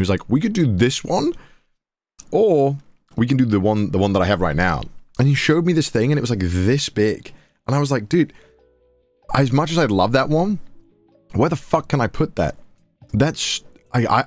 He was like, we could do this one, or we can do the one that I have right now. And he showed me this thing, and it was like this big. And I was like, dude, as much as I love that one, where the fuck can I put that? That's, I